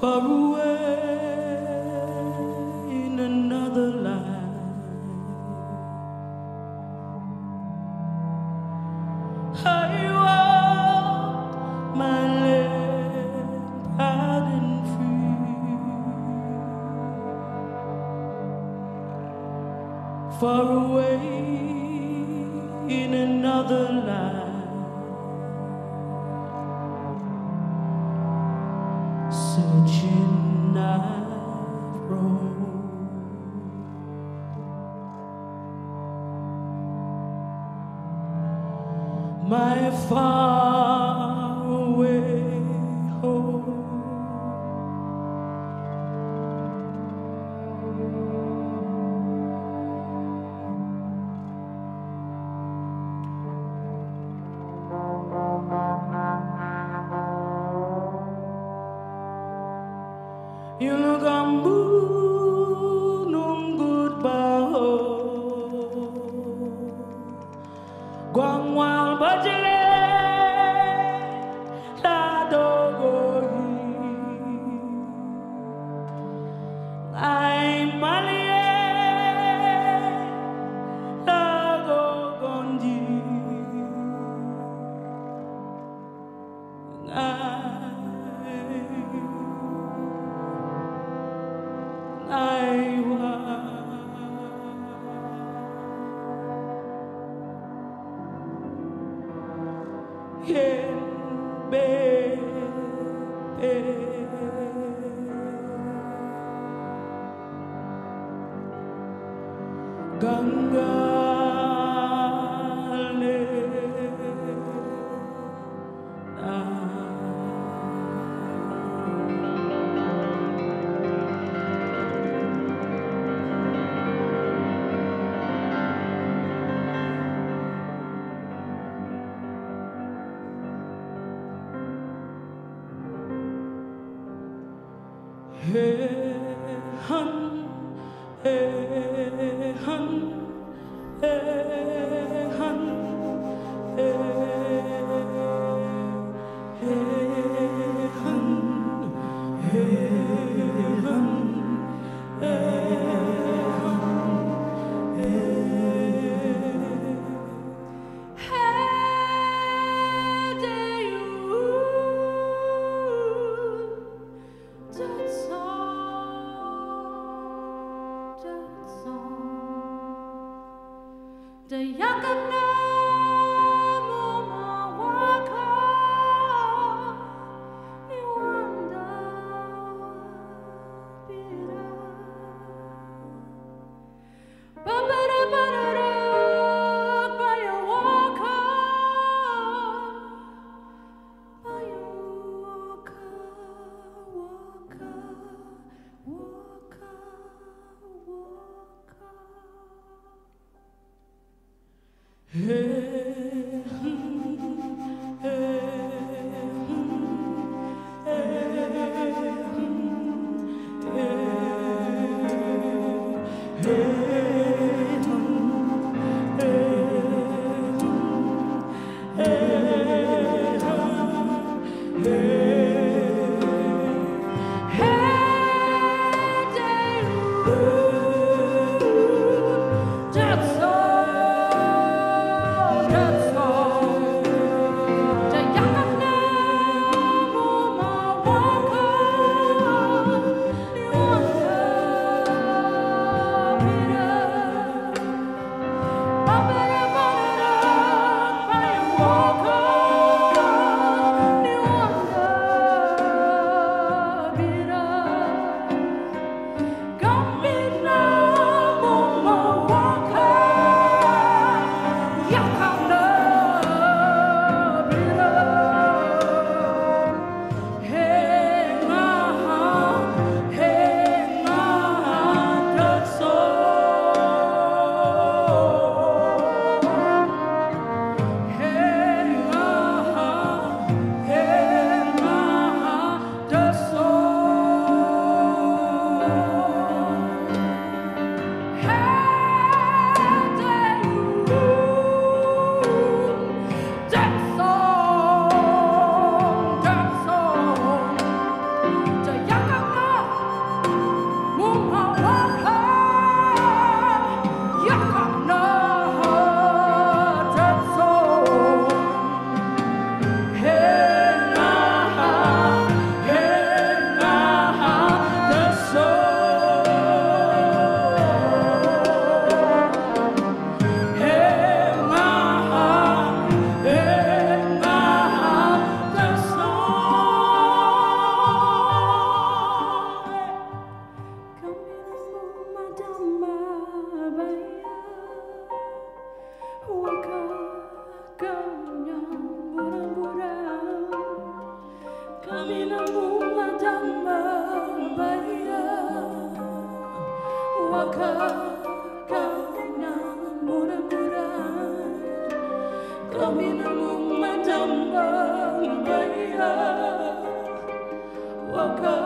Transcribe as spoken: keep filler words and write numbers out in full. far away in another life. I walk my land high and free, far away in another life. Searching I've roamed my far away home. You look on moon, on good bow. Guang wild, but you let that dog go. I'm money, that dog on you. I was in bed, hey hum, hey hum, hey hum, hey hum, hey hum, hey hum, hey. The young Waka